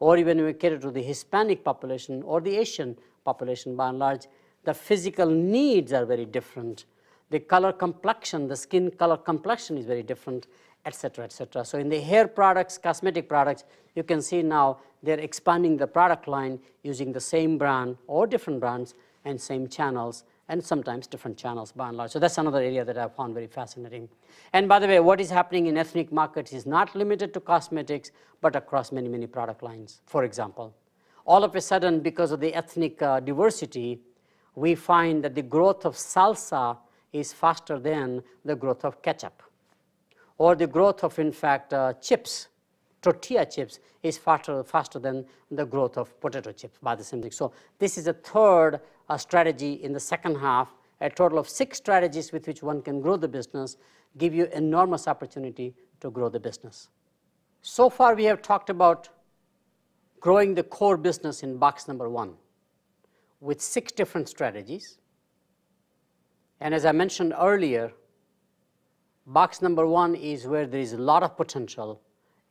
or even when you cater to the Hispanic population or the Asian population by and large. The physical needs are very different. The color complexion, the skin color complexion is very different, etc., etc. So in the hair products, cosmetic products, you can see now they're expanding the product line using the same brand or different brands and same channels, and sometimes different channels by and large. So that's another area that I found very fascinating. And by the way, what is happening in ethnic markets is not limited to cosmetics, but across many, many product lines. For example, all of a sudden, because of the ethnic diversity, we find that the growth of salsa is faster than the growth of ketchup. Or the growth of, in fact, chips, tortilla chips, is faster than the growth of potato chips by the same thing. So this is a third strategy in the second half, a total of 6 strategies with which one can grow the business, give you enormous opportunity to grow the business. So far, we have talked about growing the core business in box number 1 with 6 different strategies. And as I mentioned earlier, box number one is where there is a lot of potential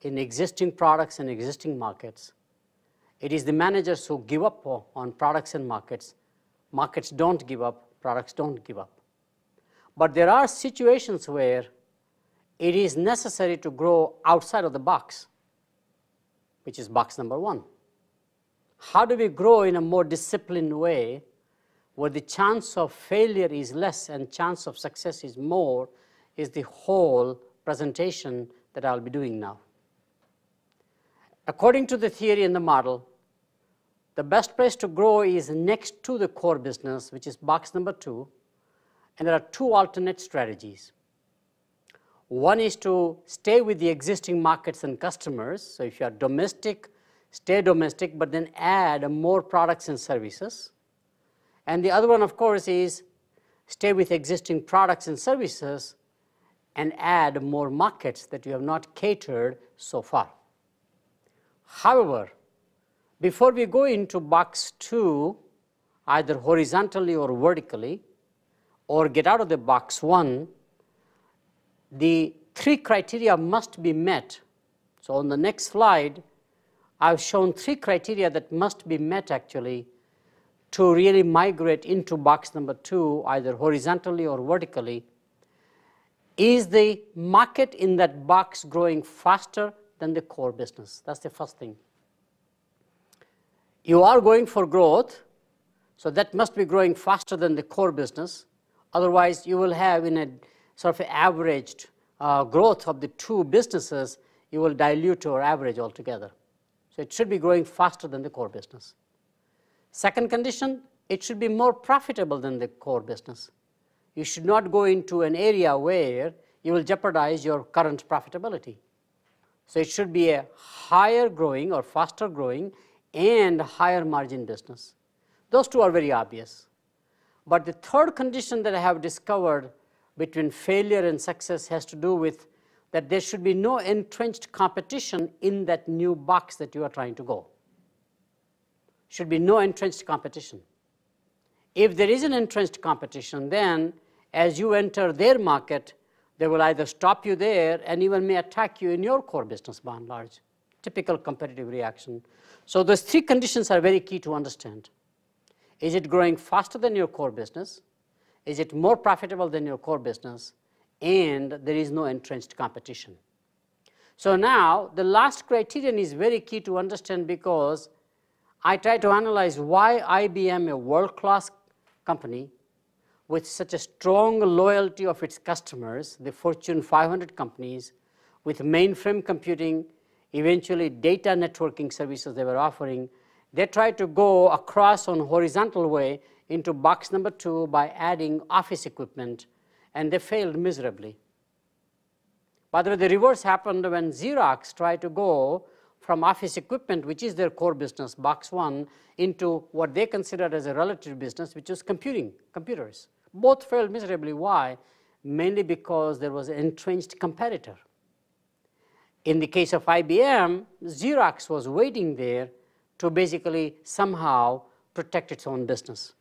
in existing products and existing markets. It is the managers who give up on products and markets. Markets don't give up, products don't give up. But there are situations where it is necessary to grow outside of the box, which is box number one. How do we grow in a more disciplined way where the chance of failure is less and chance of success is more is the whole presentation that I'll be doing now. According to the theory and the model, the best place to grow is next to the core business, which is box number two, and there are two alternate strategies. One is to stay with the existing markets and customers. So if you are domestic, stay domestic, but then add more products and services. And the other one, of course, is stay with existing products and services and add more markets that you have not catered so far. However, before we go into box two, either horizontally or vertically, or get out of the box one, the three criteria must be met. So on the next slide, I've shown three criteria that must be met actually to really migrate into box number two, either horizontally or vertically. Is the market in that box growing faster than the core business? That's the first thing. You are going for growth, so that must be growing faster than the core business. Otherwise, you will have in a sort of averaged growth of the two businesses, you will dilute your average altogether. So it should be growing faster than the core business. Second condition, it should be more profitable than the core business. You should not go into an area where you will jeopardize your current profitability. So it should be a higher growing or faster growing and higher margin business. Those two are very obvious. But the third condition that I have discovered between failure and success has to do with that there should be no entrenched competition in that new box that you are trying to go. Should be no entrenched competition. If there is an entrenched competition, then as you enter their market, they will either stop you there and even may attack you in your core business by and large. Typical competitive reaction. So those three conditions are very key to understand. Is it growing faster than your core business? Is it more profitable than your core business? And there is no entrenched competition. So now the last criterion is very key to understand because I try to analyze why IBM, a world-class company with such a strong loyalty of its customers, the Fortune 500 companies, with mainframe computing, eventually data networking services they were offering, they tried to go across on horizontal way into box number two by adding office equipment, and they failed miserably. By the way, the reverse happened when Xerox tried to go from office equipment, which is their core business, box one, into what they considered as a relative business, which is computing, computers. Both failed miserably. Why? Mainly because there was an entrenched competitor. In the case of IBM, Xerox was waiting there to basically somehow protect its own business.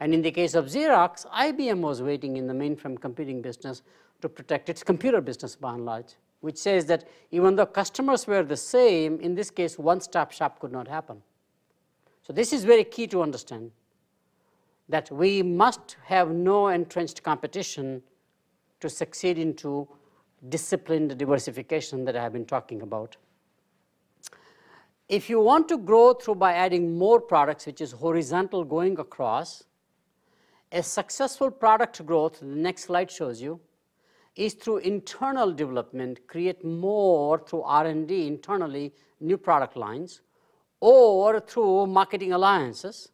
And in the case of Xerox, IBM was waiting in the mainframe computing business to protect its computer business by and large, which says that even though customers were the same, in this case, one-stop shop could not happen. So this is very key to understand, that we must have no entrenched competition to succeed into disciplined diversification that I have been talking about. If you want to grow through by adding more products, which is horizontal going across, a successful product growth, the next slide shows you, is through internal development, create more through R&D internally, new product lines, or through marketing alliances,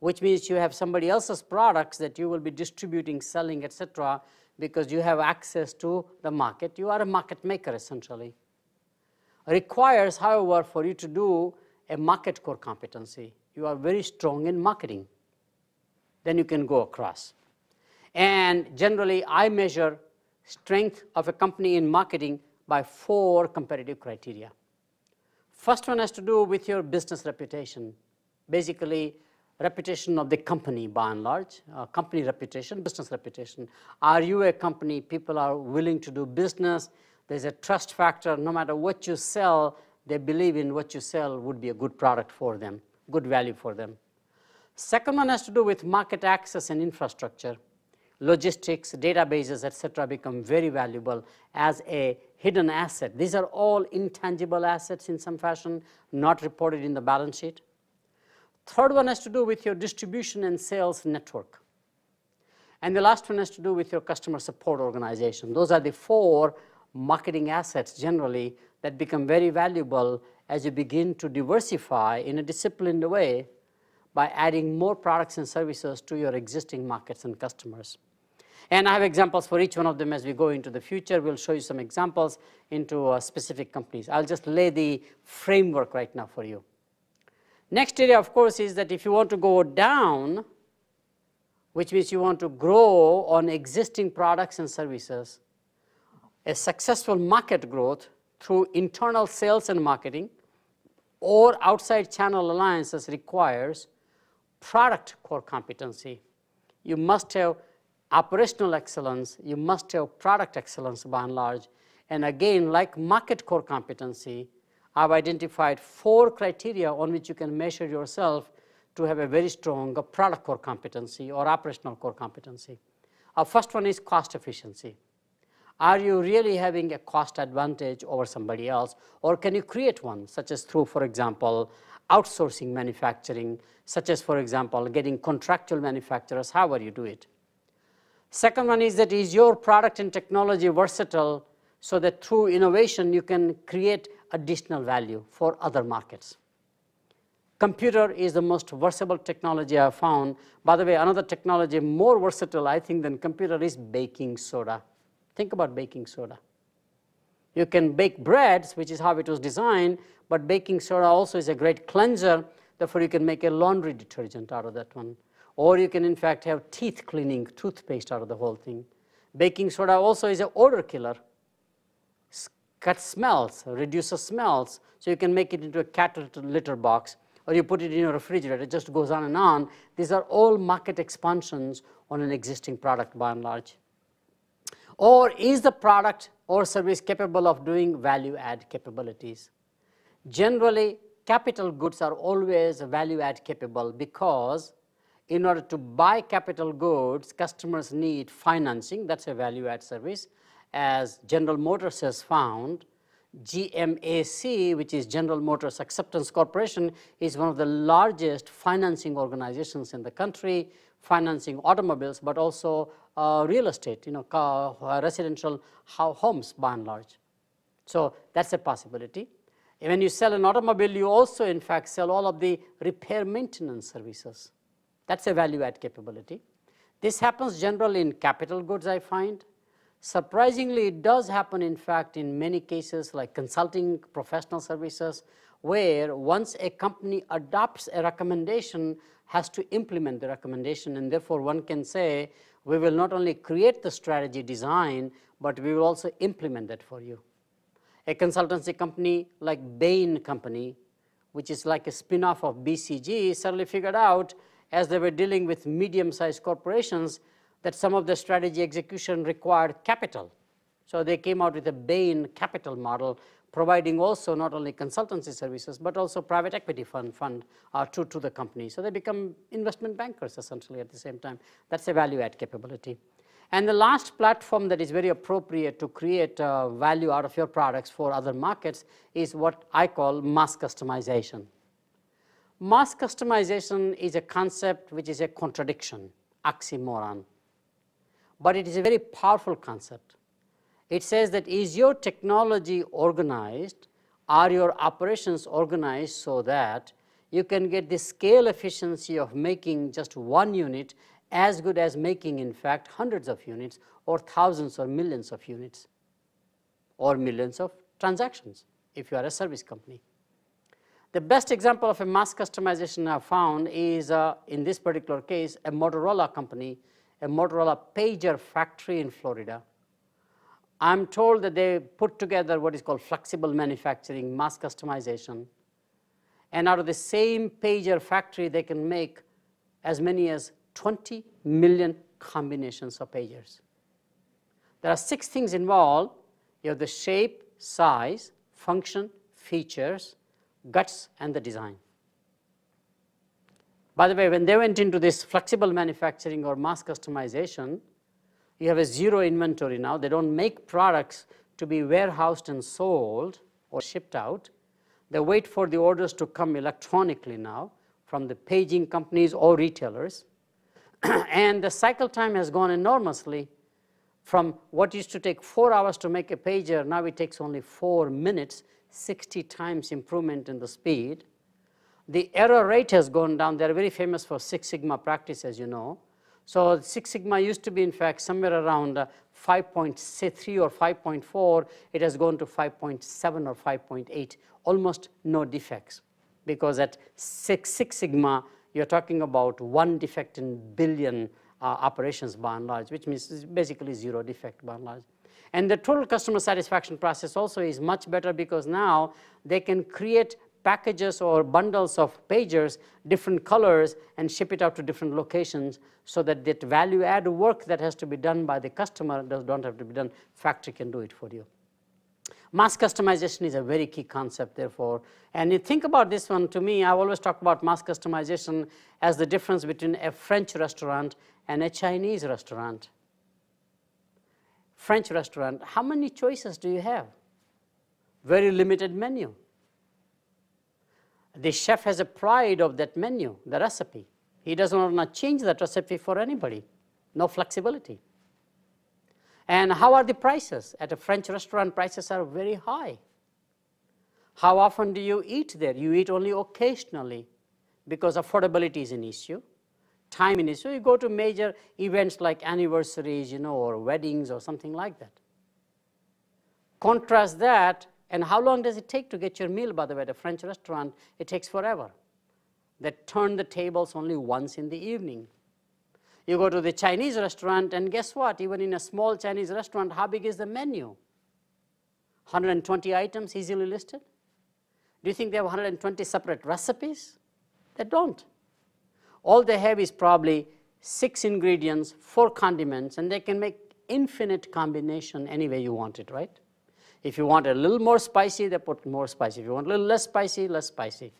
which means you have somebody else's products that you will be distributing, selling, etc., because you have access to the market. You are a market maker, essentially. Requires, however, for you to do a market core competency. You are very strong in marketing. Then you can go across. And generally, I measure strength of a company in marketing by four competitive criteria. First one has to do with your business reputation. Basically, reputation of the company by and large, company reputation, business reputation. Are you a company people are willing to do business? There's a trust factor. No matter what you sell, they believe in what you sell would be a good product for them, good value for them. Second one has to do with market access and infrastructure. Logistics, databases, etc., become very valuable as a hidden asset. These are all intangible assets in some fashion, not reported in the balance sheet. Third one has to do with your distribution and sales network. And the last one has to do with your customer support organization. Those are the four marketing assets generally that become very valuable as you begin to diversify in a disciplined way by adding more products and services to your existing markets and customers. And I have examples for each one of them as we go into the future. We'll show you some examples into specific companies. I'll just lay the framework right now for you. Next area, of course, is that if you want to go down, which means you want to grow on existing products and services, a successful market growth through internal sales and marketing or outside channel alliances requires product core competency. You must have operational excellence, you must have product excellence by and large. And again, like market core competency, I've identified four criteria on which you can measure yourself to have a very strong product core competency or operational core competency. Our first one is cost efficiency. Are you really having a cost advantage over somebody else, or can you create one, such as through, for example, outsourcing manufacturing, such as, for example, getting contractual manufacturers, however you do it. Second one is that is your product and technology versatile so that through innovation you can create additional value for other markets. Computer is the most versatile technology I found. By the way, another technology more versatile, I think, than computer is baking soda. Think about baking soda. You can bake breads, which is how it was designed, but baking soda also is a great cleanser. Therefore, you can make a laundry detergent out of that one. Or you can, in fact, have teeth cleaning, toothpaste out of the whole thing. Baking soda also is an odor killer. Cuts smells, reduces smells, so you can make it into a cat litter box, or you put it in your refrigerator, it just goes on and on. These are all market expansions on an existing product by and large. Or is the product or service capable of doing value-add capabilities? Generally, capital goods are always value-add capable because in order to buy capital goods, customers need financing. That's a value-add service. As General Motors has found, GMAC, which is General Motors Acceptance Corporation, is one of the largest financing organizations in the country, financing automobiles, but also real estate, residential homes by and large. So that's a possibility. And when you sell an automobile, you also, in fact, sell all of the repair maintenance services. That's a value-add capability. This happens generally in capital goods, I find. Surprisingly, it does happen, in fact, in many cases like consulting professional services, where once a company adopts a recommendation, has to implement the recommendation, and therefore one can say, we will not only create the strategy design, but we will also implement that for you. A consultancy company like Bain Company, which is like a spin-off of BCG, suddenly figured out as they were dealing with medium-sized corporations that some of the strategy execution required capital. So they came out with a Bain capital model, providing also not only consultancy services, but also private equity fund to the company. So they become investment bankers, essentially, at the same time. That's a value-add capability. And the last platform that is very appropriate to create value out of your products for other markets is what I call mass customization. Mass customization is a concept which is a contradiction, oxymoron, but it is a very powerful concept. It says that is your technology organized, are your operations organized so that you can get the scale efficiency of making just one unit as good as making, in fact, hundreds of units or thousands or millions of units or millions of transactions if you are a service company. The best example of a mass customization I've found is, in this particular case, a Motorola company, a Motorola pager factory in Florida. I'm told that they put together what is called flexible manufacturing, mass customization. And out of the same pager factory, they can make as many as 20 million combinations of pagers. There are 6 things involved. You have the shape, size, function, features, guts, and the design. By the way, when they went into this flexible manufacturing or mass customization, you have a zero inventory now. They don't make products to be warehoused and sold or shipped out. They wait for the orders to come electronically now from the paging companies or retailers. And the cycle time has gone enormously. From what used to take 4 hours to make a pager, now it takes only 4 minutes, 60 times improvement in the speed. The error rate has gone down. They're very famous for Six Sigma practice, as you know. So Six Sigma used to be, in fact, somewhere around 5.3 or 5.4. It has gone to 5.7 or 5.8, almost no defects. Because at Six Sigma, you're talking about 1 defect in billion operations by and large, which means basically 0 defect by and large. And the total customer satisfaction process also is much better because now they can create packages or bundles of pagers, different colors, and ship it out to different locations so that that value-add work that has to be done by the customer don't have to be done. Factory can do it for you. Mass customization is a very key concept, therefore. And you think about this one, to me, I've always talked about mass customization as the difference between a French restaurant and a Chinese restaurant. French restaurant, how many choices do you have? Very limited menu. The chef has a pride of that menu, the recipe. He doesn't want to change that recipe for anybody. No flexibility. And how are the prices? At a French restaurant, prices are very high. How often do you eat there? You eat only occasionally because affordability is an issue. Time is an issue. You go to major events like anniversaries, you know, or weddings or something like that. Contrast that. And how long does it take to get your meal, by the way, at a French restaurant? It takes forever. They turn the tables only once in the evening. You go to the Chinese restaurant, and guess what? Even in a small Chinese restaurant, how big is the menu? 120 items easily listed? Do you think they have 120 separate recipes? They don't. All they have is probably 6 ingredients, 4 condiments, and they can make infinite combination any way you want it, right? If you want a little more spicy, they put more spicy. If you want a little less spicy, less spicy.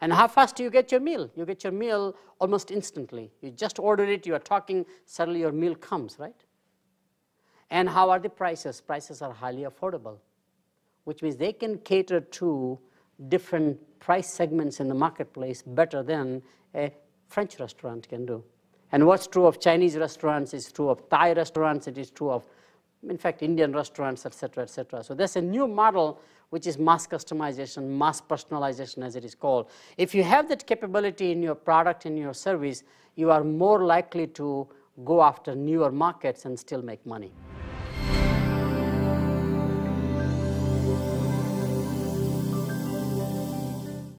And how fast do you get your meal? You get your meal almost instantly. You just order it, you are talking, suddenly your meal comes, right? And how are the prices? Prices are highly affordable, which means they can cater to different price segments in the marketplace better than a French restaurant can do. And what's true of Chinese restaurants is true of Thai restaurants, it is true of, in fact, Indian restaurants, etc., etc. So there's a new model, which is mass customization, mass personalization, as it is called. If you have that capability in your product, in your service, you are more likely to go after newer markets and still make money.